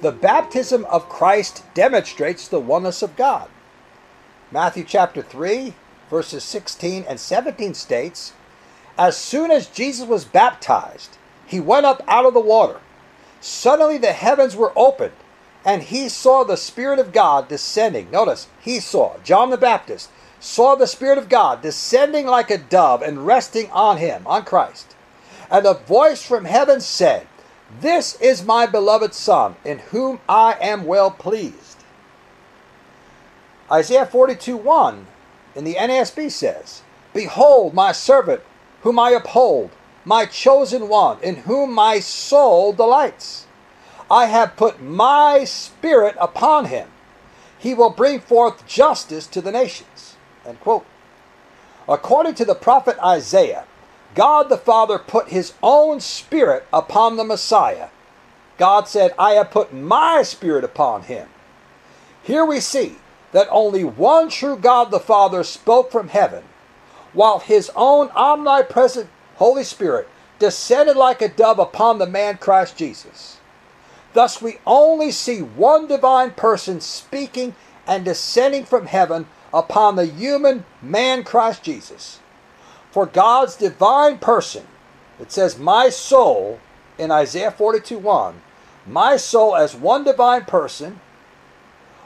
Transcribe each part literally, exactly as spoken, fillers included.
The baptism of Christ demonstrates the oneness of God. Matthew chapter three, verses sixteen and seventeen states, "As soon as Jesus was baptized, he went up out of the water. Suddenly the heavens were opened, and he saw the Spirit of God descending." Notice, he saw, John the Baptist, saw the Spirit of God descending like a dove and resting on him, on Christ. "And a voice from heaven said, 'This is my beloved Son, in whom I am well pleased.'" Isaiah forty-two one in the N A S B says, "Behold my servant, whom I uphold, my chosen one, in whom my soul delights. I have put my Spirit upon him. He will bring forth justice to the nations." End quote. According to the prophet Isaiah, God the Father put his own Spirit upon the Messiah. God said, "I have put my Spirit upon him." Here we see that only one true God the Father spoke from heaven, while his own omnipresent Holy Spirit descended like a dove upon the man Christ Jesus. Thus we only see one divine person speaking and descending from heaven upon the human man Christ Jesus. For God's divine person, it says, "my soul," in Isaiah forty-two one, my soul as one divine person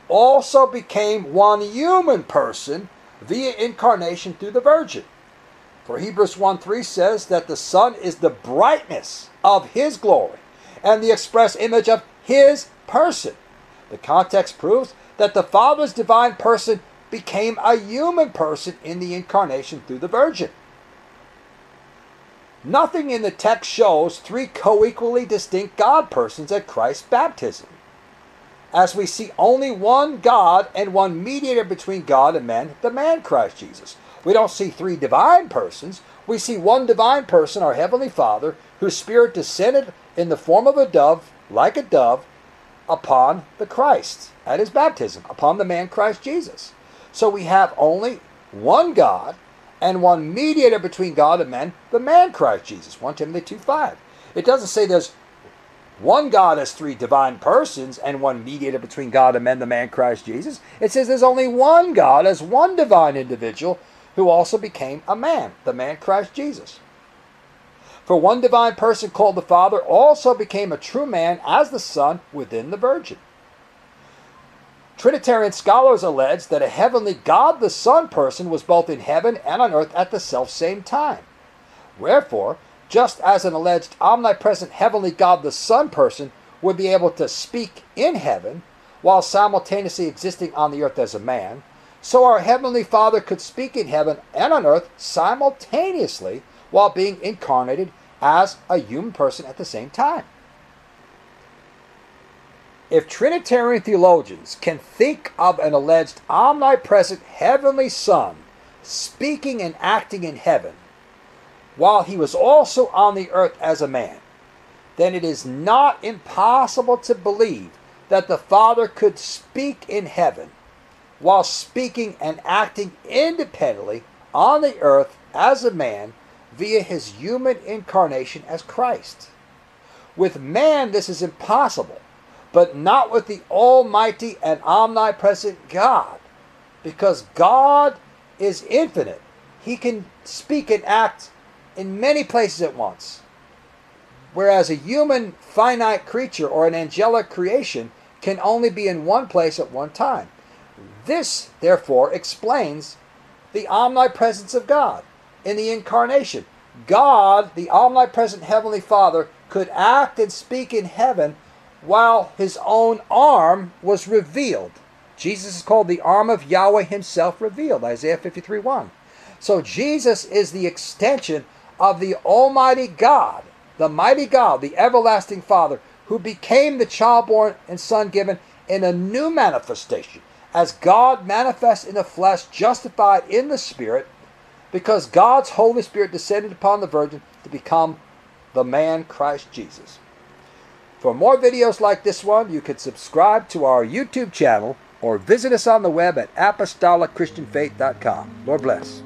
also became one human person via incarnation through the Virgin. For Hebrews one three says that the Son is the brightness of his glory and the express image of his person. The context proves that the Father's divine person became a human person in the incarnation through the Virgin. Nothing in the text shows three co-equally distinct God persons at Christ's baptism, as we see only one God and one mediator between God and man, the man Christ Jesus. We don't see three divine persons. We see one divine person, our Heavenly Father, whose Spirit descended in the form of a dove, like a dove, upon the Christ at his baptism, upon the man Christ Jesus. So we have only one God and one mediator between God and men, the man Christ Jesus, First Timothy two five. It doesn't say there's one God as three divine persons and one mediator between God and men, the man Christ Jesus. It says there's only one God as one divine individual who also became a man, the man Christ Jesus. For one divine person called the Father also became a true man as the Son within the Virgin. Trinitarian scholars allege that a heavenly God the Son person was both in heaven and on earth at the selfsame time. Wherefore, just as an alleged omnipresent heavenly God the Son person would be able to speak in heaven while simultaneously existing on the earth as a man, so our Heavenly Father could speak in heaven and on earth simultaneously while being incarnated as a human person at the same time. If Trinitarian theologians can think of an alleged omnipresent heavenly Son speaking and acting in heaven while he was also on the earth as a man, then it is not impossible to believe that the Father could speak in heaven while speaking and acting independently on the earth as a man via his human incarnation as Christ. With man, this is impossible, but not with the almighty and omnipresent God, because God is infinite. He can speak and act in many places at once, whereas a human finite creature or an angelic creation can only be in one place at one time. This, therefore, explains the omnipresence of God in the incarnation. God, the omnipresent Heavenly Father, could act and speak in heaven while his own arm was revealed. Jesus is called the arm of Yahweh himself revealed, Isaiah fifty-three one. So Jesus is the extension of the Almighty God, the mighty God, the everlasting Father, who became the child born and son given in a new manifestation, as God manifest in the flesh, justified in the Spirit, because God's Holy Spirit descended upon the Virgin to become the man Christ Jesus. For more videos like this one, you can subscribe to our YouTube channel or visit us on the web at apostolic christian faith dot com. Lord bless.